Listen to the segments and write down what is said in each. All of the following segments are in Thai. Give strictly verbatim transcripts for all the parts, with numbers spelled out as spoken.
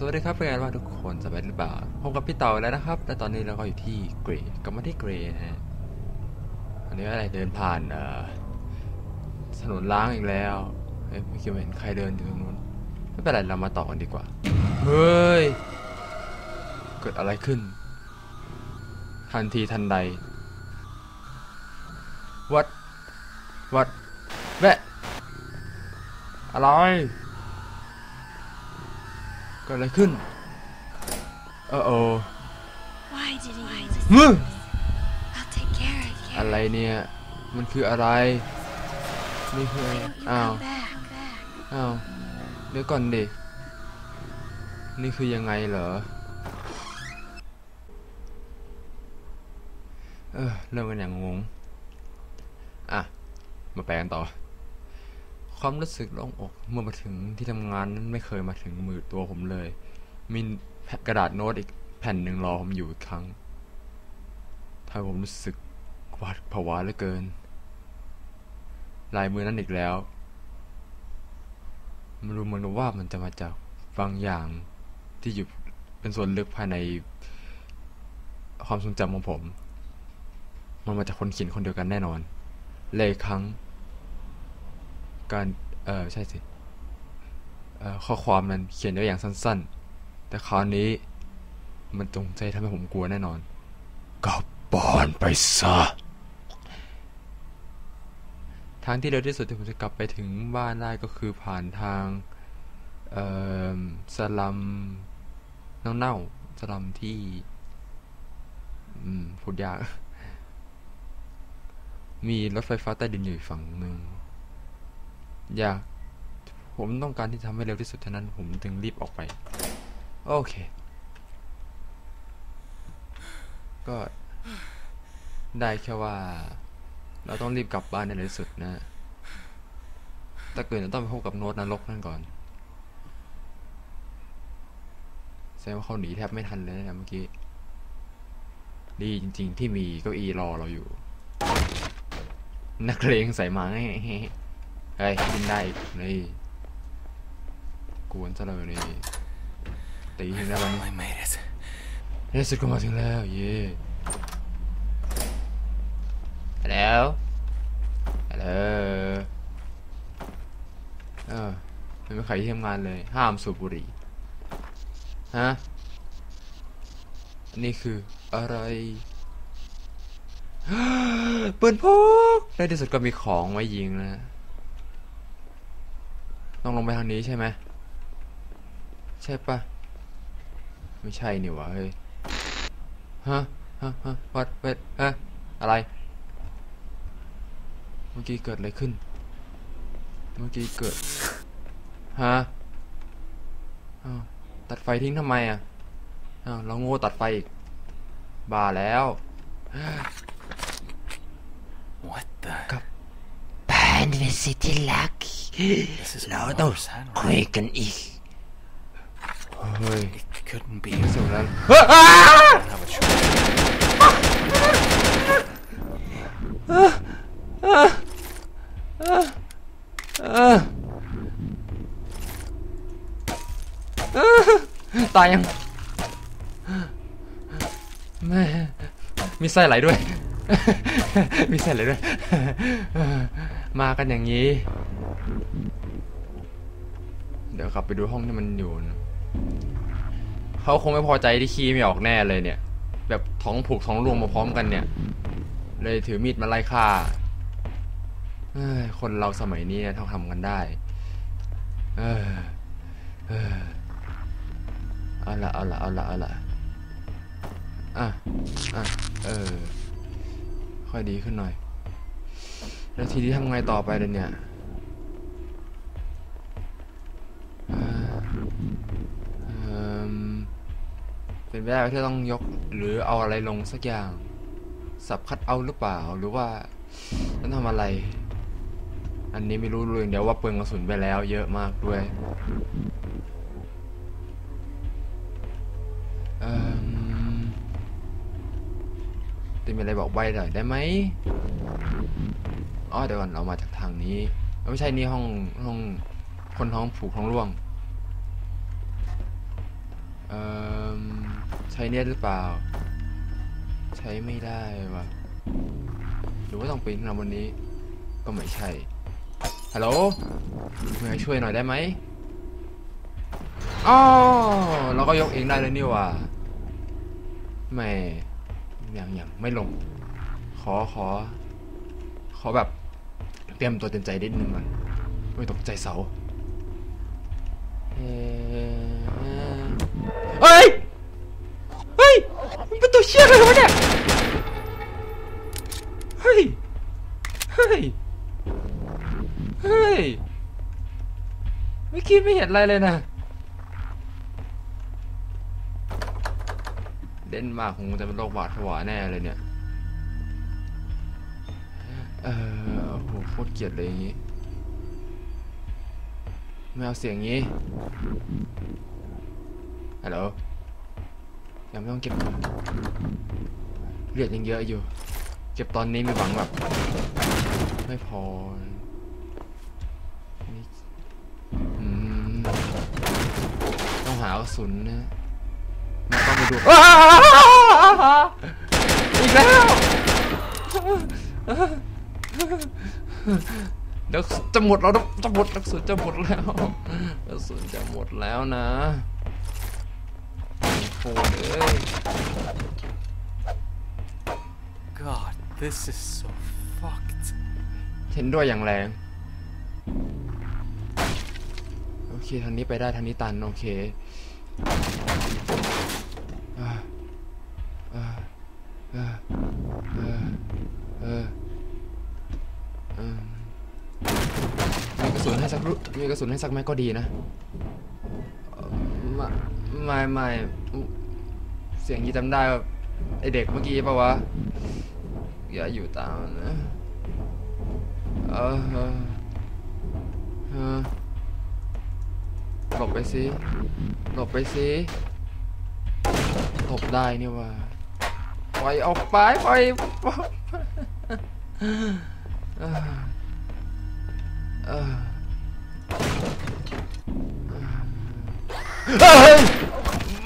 สวัสดีครับเพื่อนว่าทุกคนสบายหรือเปล่าพบกับพี่เต่าแล้วนะครับและตอนนี้เราก็อยู่ที่เกรย์ก็มาที่เกรย์ฮะอันนี้อะไรเดินผ่านเอ่อถนนล้างอีกแล้วเฮ้ยไม่คิดว่าเห็นใครเดินอยู่ตรงนู้นไม่เป็นไรเรามาต่อกันดีกว่าเฮ้ยเกิดอะไรขึ้นทันทีทันใดวัดวัดแวะอะไรเกิดอะไรขึ้นเออโออะไรเนี่ยมันคืออะไรนี่คืออ้าวอ้าวเดี๋ยวก่อนดินี่คือยังไงเหรอเออเริ่มกันอย่างงงอ่ะมาแปลกันต่อความรู้สึกโล่งอกเมื่อมาถึงที่ทำงานนั้นไม่เคยมาถึงมือตัวผมเลยมีกระดาษโน้ตอีกแผ่นหนึ่งรอผมอยู่อีกครั้งทำให้ผมรู้สึกหวาดผวาเหลือเกินลายมือนั้นอีกแล้วมันรู้เหมือนว่ามันจะมาจากบางอย่างที่อยู่เป็นส่วนลึกภายในความทรงจำของผมมันมาจากคนเขียนคนเดียวกันแน่นอนเลยครั้งการเออใช่สิเอ่อข้อความนั้นเขียนไว้อย่างสั้นๆแต่คราวนี้มันจงใจทำให้ผมกลัวแน่นอนกลับบ้านไปซะทางที่เร็วที่สุดที่ผมจะกลับไปถึงบ้านได้ก็คือผ่านทางเอ่อสลัมเน่าๆสลัมที่อืมพูดยากมีรถไฟฟ้าใต้ดินอยู่ฝั่งหนึ่งอยากผมต้องการที่ทำให้เร็วที่สุดเท่านั้นผมจึงรีบออกไปโอเคก็ได้แค่ว่าเราต้องรีบกลับบ้านในเร็วที่สุดนะแต่เกิดเราต้องไปพบกับโน้ตนรกนั่นก่อนแสดงว่าเขาหนีแทบไม่ทันเลยนะเมื่อกี้ดีจริงๆที่มีเก้าอี้รอเราอยู่นักเลงใส่มาให้เฮ้ยกินได้อีกนี่กวนซะเลยนี่ตีให้ได้บ้างเฮ้ยสุดก็มาถึงแล้วเย่แล้วอะไรเออไม่มีใครที่ทำงานเลยห้ามสูบบุหรี่ฮะนี่คืออะไรปืนพกในที่สุดก็มีของไว้ยิงนะต้องลงไปทางนี้ใช่ไหมใช่ปะไม่ใช่นี่วะเฮ้ยฮะฮะฮะวัดเวทฮะอะไรเมื่อกี้เกิดอะไรขึ้นเมื่อกี้เกิดฮะอ้าวตัดไฟทิ้งทำไมอ่ะอ้าวเราโง่ตัดไฟอีกบ้าแล้วกับบ้านเป็นสิที่รักเราต้องคุยกันอีกเฮ้ยไม่สุดแล้วตายยังแม่มีไส้ไหลด้วยมีไส้ไหลด้วยมากันอย่างนี้เดี๋ยวกลับไปดูห้องที่มันอยู่นะเขาคงไม่พอใจที่ขี้ไม่ออกแน่เลยเนี่ยแบบท้องผูกท้องร่วงมาพร้อมกันเนี่ยเลยถือมีดมาไล่ฆ่าคนเราสมัยนี้ทำกันได้เออเออเอาละเอาละเอาละเอาละอ่ะอ่ะเออค่อยดีขึ้นหน่อยแล้วทีนี้ทำไงต่อไปเลยเนี่ยเป็นไปได้ที่ต้องยกหรือเอาอะไรลงสักอย่างสับคัดเอาหรือเปล่าหรือว่าต้องทำอะไรอันนี้ไม่รู้เลยเดี๋ยวว่าเปลืองกระสุนไปแล้วเยอะมากด้วยจะมีอะไรบอกใบหน่อยได้ไหมอ๋อเดี๋ยวก่อนเรามาจากทางนี้ไม่ใช่นี่ห้องห้องคนท้องผูกท้องร่วง ช้เนี่ยหรือเปล่าใช้ไม่ได้ว่ะหรือว่าต้องปีนขึ้นมาบนนี้ก็ไม่ใช่ฮัลโหลมาช่วยหน่อยได้ไหมอ๋อเราก็ยกเองได้เลยนี่ว่ะไม่อย่างอย่างไม่ลงขอขอขอแบบเตรียมตัวเต็มใจนิดนึงมันไม่ตกใจเสาเฮ้ยเฮ้ยมันเป็นตัวเชี่ยอะไรวะเนี่ยเฮ้ยเฮ้ยเฮ้ยเมื่อกี้ไม่เห็นอะไรเลยนะเด่นมากคงจะเป็นโรคหวาดผวาแน่เลยเนี่ยเออโหโคตรเกลียดเลยอย่างนี้ไม่เอาเสียงงี้ฮัลโหลยังไม่ต้องเก็บเลือดยังเยอะอยู่เก็บตอนนี้มีหวังแบบไม่พอต้องหากระสุนนะมาต้องไปดูอีกแล้วเดี๋ยวจะหมดแล้วจะหมดกระสุนจะหมดแล้วกระสุนจะหมดแล้วนะโอ้ย God this is so fucked เห็นด้วยอย่างแรงโอเคทางนี้ไปได้ทางนี้ตันโอเคมีกระสุนให้สักมีกระสุนให้สักแม็กก็ดีนะไม่ไม่เสียงที่จำได้ไอเด็กเมื่อกี้ป่าวะอย่าอยู่ตามนะเออเออหลบไปสิหลบไปสิหลบได้นี่วะปล่อยออกไปปล่อย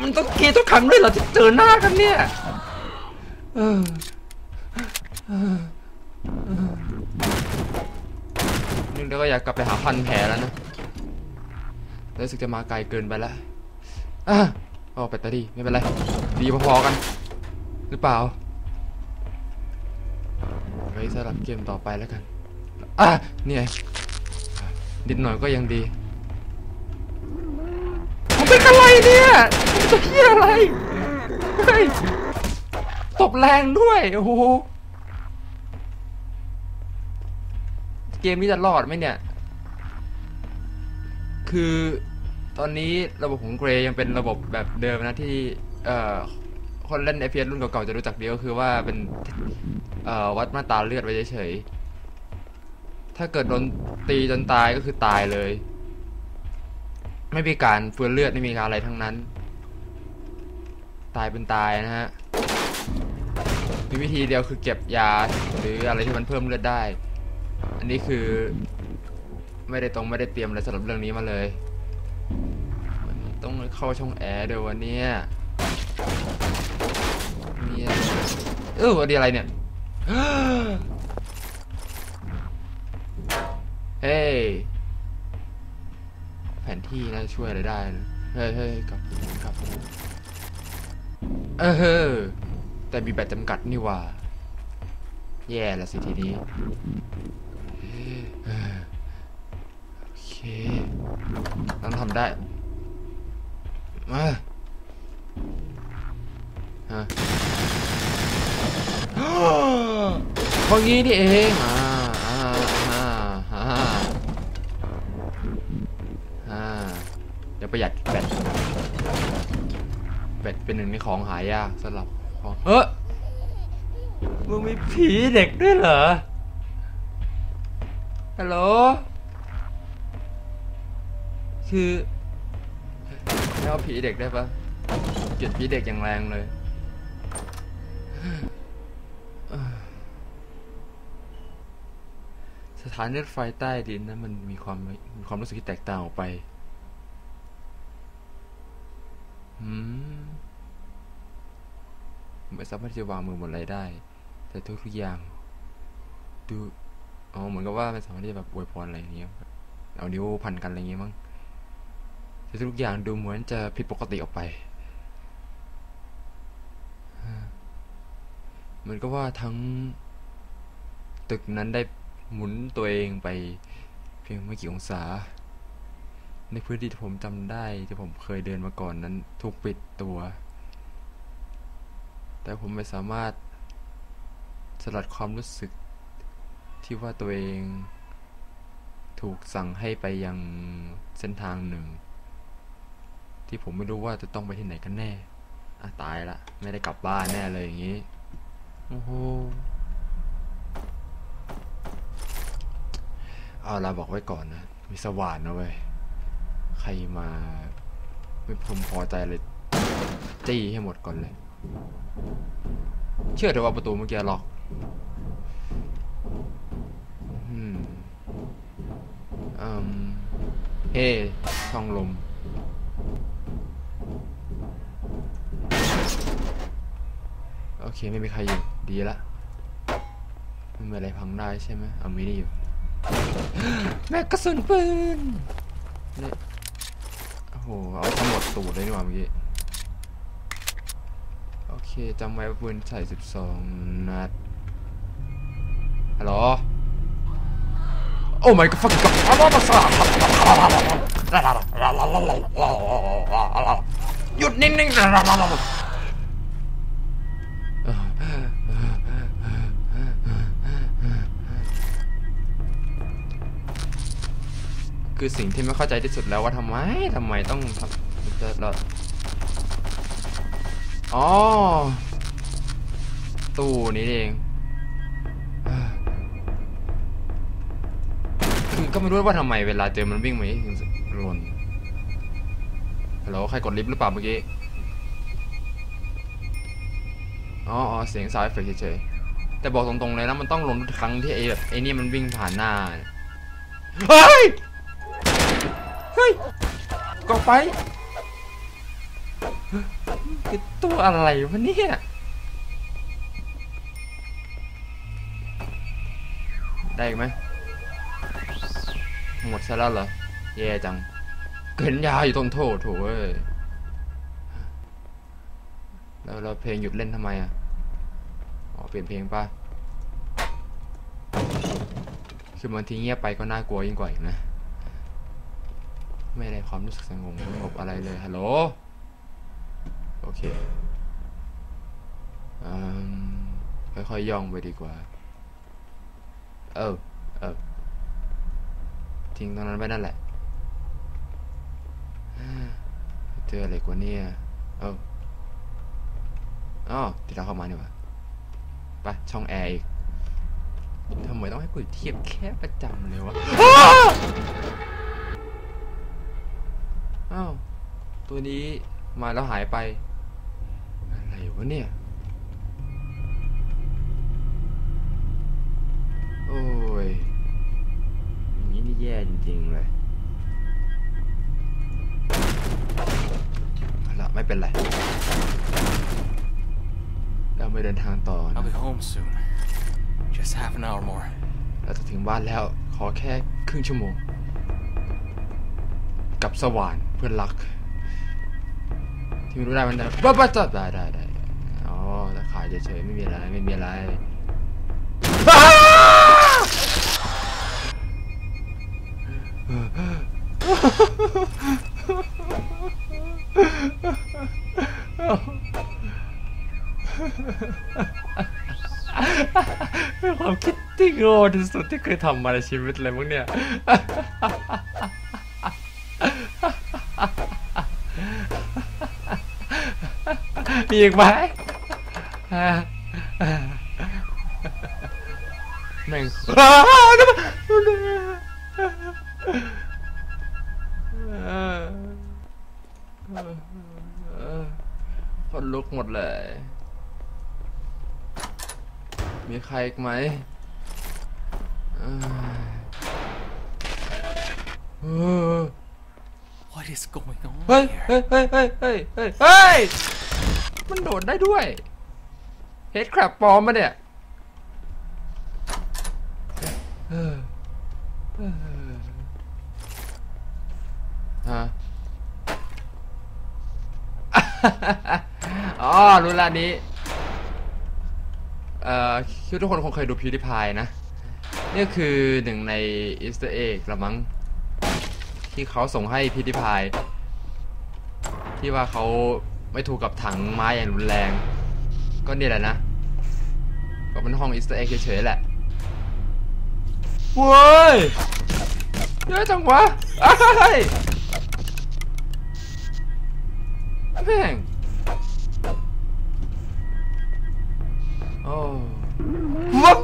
มันต้องเกย์ต้องขังด้วยเหรอที่เจอหน้ากันเนี่ยนึกแล้วก็อยากกลับไปหาพันแผลแล้วนะรู้สึกจะมาไกลเกินไปแล้วอ่ะอ๋อแบตเตอรี่ไม่เป็นไรดีพอๆกันหรือเปล่าไว้สำหรับเกมต่อไปแล้วกันอ่ะเนี่ยนิดหน่อยก็ยังดีมันเป็นอะไรเนี่ยตัวเหี้ยอะไรเฮ้ยตบแรงด้วยโอ้โหเกมนี้จะรอดไหมเนี่ยคือตอนนี้ระบบของเกรย์ยังเป็นระบบแบบเดิมนะที่คนเล่น เอฟ พี เอส รุ่นเก่าๆจะรู้จักดีก็คือว่าเป็นวัดมาตราเลือดไว้เฉยๆถ้าเกิดโดนตีจนตายก็คือตายเลยไม่มีการฟื้นเลือดไม่มีการอะไรทั้งนั้นตายเป็นตายนะฮะมีวิธีเดียวคือเก็บยาหรืออะไรที่มันเพิ่มเลือดได้อันนี้คือไม่ได้ตรงไม่ได้เตรียมอะไรสำหรับเรื่องนี้มาเลยมันต้องเข้าช่องแอร์เดี๋ยววันนี้เนี่ยเออวันนี้อะไรเนี่ยเฮ้ยแผนที่น่าช่วยอะไรได้เฮ้ยเฮ้ยกลับกลับเออแต่มีแบตจำกัดนี่ว่าแย่ละสิทีนี้โอเคต้องทำได้มาฮะพองี้นี่เองอ่าอ่าอ่าอ่าอ่าเดี๋ยวประหยัดแบตแบตเป็นหนึ่งในของหายากสำหรับของเฮ้ยมึงมีผีเด็กด้วยเหรอฮัลโหลคือเอาผีเด็กได้ปะเกลียดผีเด็กอย่างแรงเลยสถานรถไฟใต้ดินนะมันมีความมีความรู้สึกที่แตกต่างออกไป ไม่สามารถที่จะวางมือบนอะไรได้แต่ทุกทุกอย่างดูอ๋อเหมือนกับว่ามันสามารถที่จะแบบอวยพรอะไรอย่างเงี้ยเอานิ้วพันกันอะไรอย่างเงี้ยมั้งแต่ทุกอย่างดูเหมือนจะผิดปกติออกไปเหมือนกับว่าทั้งตึกนั้นได้หมุนตัวเองไปเพียงไม่กี่องศาในพื้นที่ที่ผมจำได้ที่ผมเคยเดินมาก่อนนั้นถูกปิดตัวแต่ผมไม่สามารถสลัดความรู้สึกที่ว่าตัวเองถูกสั่งให้ไปยังเส้นทางหนึ่งที่ผมไม่รู้ว่าจะต้องไปที่ไหนกันแน่อ่ะตายละไม่ได้กลับบ้านแน่เลยอย่างนี้โอ้โหเอาล่ะบอกไว้ก่อนนะมีสว่านนะเว้ยใครมาไม่พึงพอใจเลยจี้ให้หมดก่อนเลยเชื่อเถอะว่าประตูเมื่อกี้ล็อกอืมอืมเฮ้ช่องลมโอเคไม่มีใครอยู่ดีละไม่มีอะไรพังได้ใช่ไหมเอามีนี่อยู่แม็กกาซีนปืนเนี่ยโอ้โหเอาทั้งหมดตูดเลยนี่หว่าเมื่อกี้โอเคจำไว้ว่าปืนใส่สิบสองนัดฮัลโหลโอ้ my fucking god หยุดนิ่งๆคือสิ่งที่ไม่เข้าใจที่สุดแล้วว่าทำไมทำไมต้องเราอ๋อตู้นี้เองคือก็ไม่รู้ว่าทำไมเวลาเจอมันวิ่งไหมหล่นฮัลโหลใครกดลิฟต์หรือเปล่าเมื่อกี้อ๋อเสียงสายเฟกเฉยๆแต่บอกตรงๆเลยนะมันต้องหล่นทุกครั้งที่ไอ้แบบไอ้นี่มันวิ่งผ่านหน้าเฮ้ยเฮ้ยก็ไปคือตัวอะไรวะเนี่ยได้ไหมหมดซะแล้วเหรอแย่จังเกินยาอยู่ตรงโถโถเอ้ยแล้วเราเพลงหยุดเล่นทำไมอ่ะอ๋อเปลี่ยนเพลงป่ะคือบางทีเงียบไปก็น่ากลัวยิ่งกว่าอีกนะไม่ได้ความรู้สึกสงบสงบอะไรเลยฮัลโหลโอเคอืมค่อยๆย่องไปดีกว่าเออเออทิ้งตรงนั้นไปนั่นแหละเจออะไรกว่านี้เอออ๋อที่เราเข้ามานี่วะไปช่องแอร์อีกทำไมต้องให้กูเทียบแค่ประจำเลยวะอ้าวตัวนี้มาแล้วหายไปอะไรวะเนี่ยโอ้ยอย่างนี้นี่แย่จริงๆเลยเอาละไม่เป็นไรเราไปเดินทางต่อนะเราจะถึงบ้านแล้วขอแค่ครึ่งชั่วโมงกับสว่านเพื่อนรักที่ไม่รู้ได้มันได้บ้าบ้าจัดได้ได้ได้อ๋อตะขายเฉยๆไม่มีอะไรไม่มีอะไรความคิดที่โง่ที่สุดที่เคยทำมาในชีวิตเลยมั้งเนี่ยมีอีกไหมหนึ่งคนลุกหมดเลยมีใครอีกไหมเฮ้ยเฮ้ยเฮ้ยเฮ้ยเฮ้ยมันโดดได้ด้วย เฮดแครปปลอมมาเนี่ยฮะอ๋อรู้ละนี้เอ่อคิดทุกคนคงเคยดูพิวดิพายนะนี่คือหนึ่งในอีสเตอร์เอ็กละมั้งที่เขาส่งให้พิวดิพายที่ว่าเขาไม่ถูกกับถังไม้อย่างรุนแรงก็นี่แหละนะก็เป็นห้องอีสเตอร์เอ็กเฉยๆแหละโว้ยเยอะจังวะอะไรแม่งโอ้วับ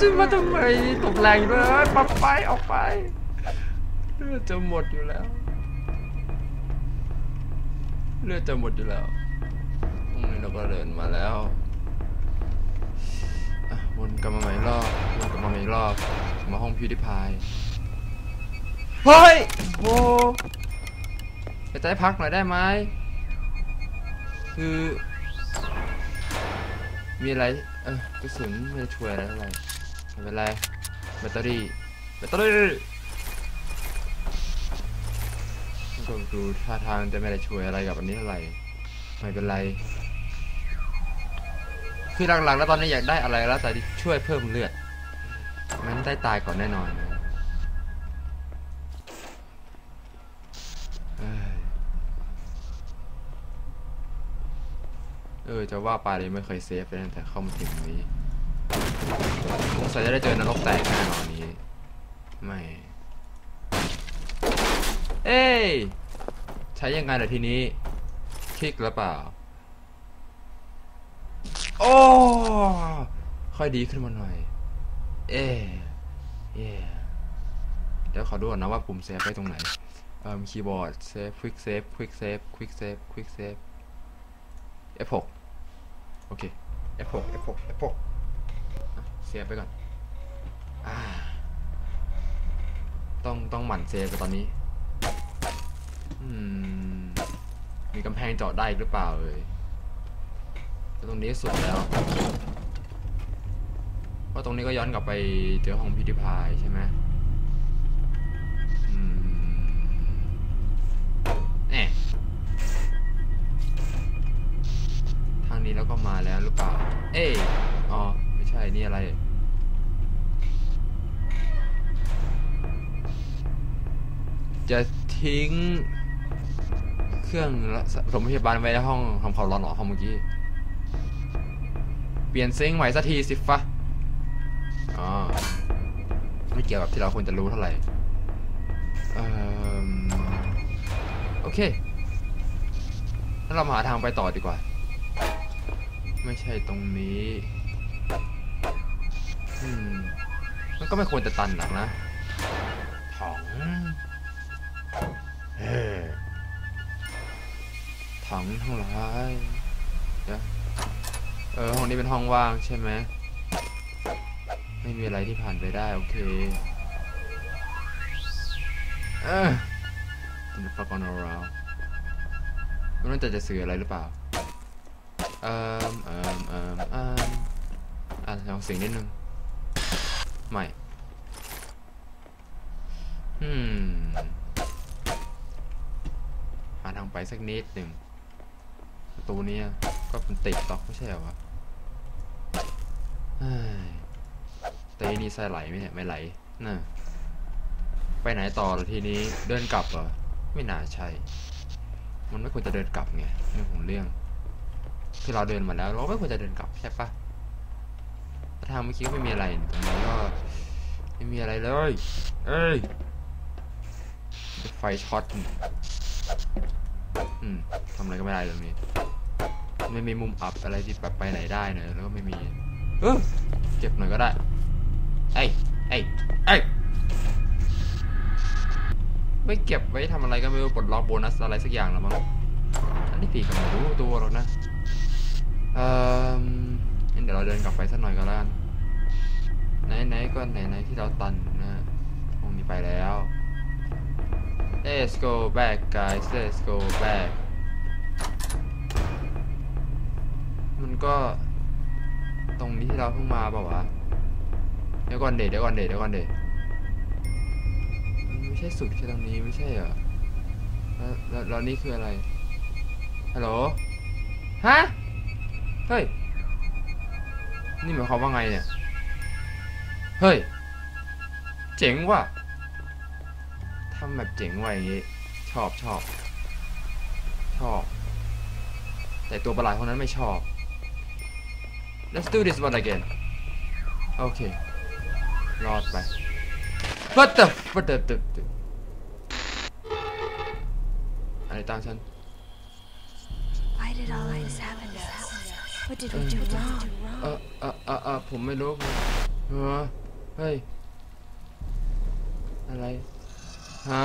จะมาทำไมตกแรงเลยปั๊บไปออกไปเลือดจะหมดอยู่แล้วเลือดจะหมดอยู่แล้วตรงนี้เราก็เดินมาแล้ววนกลับมาใหม่รอบวนกลับมาใหม่รอบมาห้องพิวดิพายเฮ้ยโอ้ไปใจพักหน่อยได้ไหมคือมีอะไรเออกระสุนไม่ช่วยอะไรอะไรไม่เป็นไรแบตเตอรี่แบตเตอรี่ก็ดูท่าทางจะไม่ได้ช่วยอะไรกับอันนี้อะไรไม่เป็นไรคือหลังๆแล้วตอนนี้อยากได้อะไรแล้วแต่ช่วยเพิ่มเลือดมันได้ตายก่อนแน่นอนเออจะว่าไปเลยไม่เคยเซฟเลยแต่เข้ามาถึงนี้สงสัยจะได้เจอนรกแตกแน่นอนนี้ไม่เอ้ยใช้ยังไงล่ะทีนี้คลิกหรือเปล่าโอ้ค่อยดีขึ้นมาหน่อยเอ้ยเอ้ยเดี๋ยวขอดูก่อนนะว่าปุ่มเซฟไปตรงไหนเอ่อคีย์บอร์ดเซฟควิกเซฟควิกเซฟควิกเซฟควิกเซฟเอฟ หก โอเค เอฟ หก เอฟ หก เอฟ หก เซฟไปก่อนอ่าต้องต้องหมั่นเซฟไปตอนนี้อืมมีกำแพงเจาะได้หรือเปล่าเอ่ยตรงนี้สุดแล้วเพราะตรงนี้ก็ย้อนกลับไปเจอห้องพิวดิพายใช่ไหมอืมเนี่ยทางนี้แล้วก็มาแล้วหรือเปล่าเอ้ยอ๋อไม่ใช่นี่อะไรจะทิ้งเครื่องสมพยาบาลไว้ในห้องทำความร้อนหรอห้องเมื่อกี้เปลี่ยนซิงค์ใหม่สักทีสิฟะอ๋อไม่เกี่ยวกับที่เราควรจะรู้เท่าไหร่โอเคแล้วเรามาหาทางไปต่อดีกว่าไม่ใช่ตรงนี้อืมมันก็ไม่ควรจะตันหรอกนะถังเฮ้ถังทั้งหลายเดี๋ยวเออห้องนี้เป็นห้องว่างใช่ไหมไม่มีอะไรที่ผ่านไปได้โอเคเออติดฟักกอนเอาเราไม่รู้จะจะสื่ออะไรหรือเปล่าเอ่อเอ่อเอ่อเอ่ออ่ะลองเสียงนิดนึงใหม่อืมหาทางไปสักนิดหนึ่งประตูนี้ก็เป็นติดล็อกไม่ใช่เหรอวะแต่นี่ใส่ไหลไหมเนี่ยไม่ไหลน่ะไปไหนต่อหรอทีนี้เดินกลับเหรอไม่น่าใช่มันไม่ควรจะเดินกลับไงเรื่องของเรื่องคือเราเดินมาแล้วเราไม่ควรจะเดินกลับใช่ปะทางเมื่อกี้ก็ไม่มีอะไรตรงนี้ก็ไม่มีอะไรเลยเอ้ยไฟช็อตอืมทำอะไรก็ไม่ได้ตรงนี้ไม่มีมุมอับอะไรที่แบบไปไหนได้เนอะแล้วก็ไม่มีเออเก็บหน่อยก็ได้ไอ้ไอ้ไอ้ไม่เก็บไว้ทำอะไรก็ไม่รู้ปลดล็อกโบนัสอะไรสักอย่างหรอมั้งอันนี้ตีกับไม่รู้ตัวหรอกนะเออเดี๋ยวเราเดินกลับไปสักหน่อยก็แล้วกันไหนๆก็ไหนๆที่เราตันนะตรงนี้ไปแล้ว Let's go back guys Let's go back มันก็ ตรงนี้ที่เราเพิ่งมาเปล่าวะเดี๋ยวก่อนเดทเดี๋ยวก่อนเดทเดี๋ยวก่อนเดทมันไม่ใช่สุดแค่ตรงนี้ไม่ใช่เหรอแล้วแล้วนี่คืออะไรฮัลโหลฮะเฮ้ยนี่หมายความว่าไงเนี่ยเฮ้ยเจ๋งว่ะทำแบบเจ๋งไว้อย่างงี้ชอบชอบชอบแต่ตัวประหลาดคนนั้นไม่ชอบ Let's do this one again โอเครอดไป What the What the อะไรตามฉัน Why did all this happen to us? What did we do wrong? เออเออเออเออผมไม่รู้เออเฮ้ยอะไรฮะ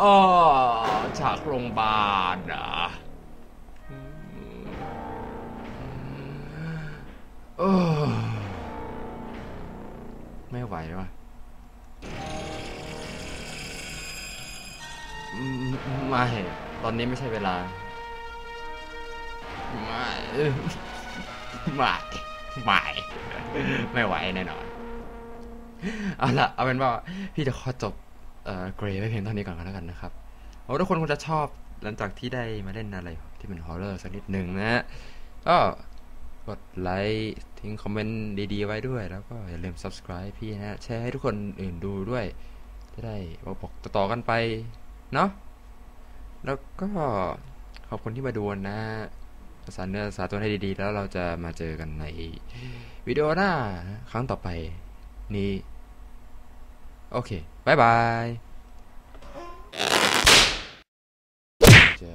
อ๋อฉากโรงพยาบาลนะโอ้ไม่ไหววะไม่ตอนนี้ไม่ใช่เวลาไม่ไม่ไม่ไม่ไหวแน่นอนเอาละเอาเป็นว่าพี่จะขอจบเอ่อเกรย์ไว้เพียงเท่านี้ก่อนแล้วกันนะครับเอาทุกคนคงจะชอบหลังจากที่ได้มาเล่นอะไรที่เป็นฮอร์เรอร์สักนิดหนึ่งนะก็กดไลค์ทิ้งคอมเมนต์ดีๆไว้ด้วยแล้วก็อย่าลืม ซับสไครบ์ พี่นะแชร์ให้ทุกคนอื่นดูด้วยจะได้บอกต่อๆกันไปเนาะแล้วก็ขอบคุณที่มาดูนะภาษาเนื้อภาษาตัวให้ดีๆแล้วเราจะมาเจอกันในวิดีโอหน้าครั้งต่อไปนี้โอเคบายบายจะ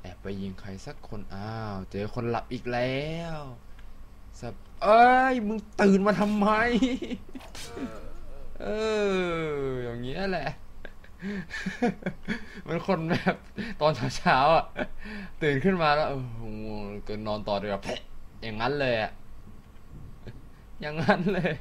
แอบไปยิงใครสักคนอ้าวเจอคนหลับอีกแล้วสับเอ้ยมึงตื่นมาทำไมเอออย่างเงี้ยแหละมันคนแบบตอนเช้าๆอ่ะตื่นขึ้นมาแล้วก็นอนต่อเลยแบบอย่างนั้นเลยอ่ะอย่างนั้นเลย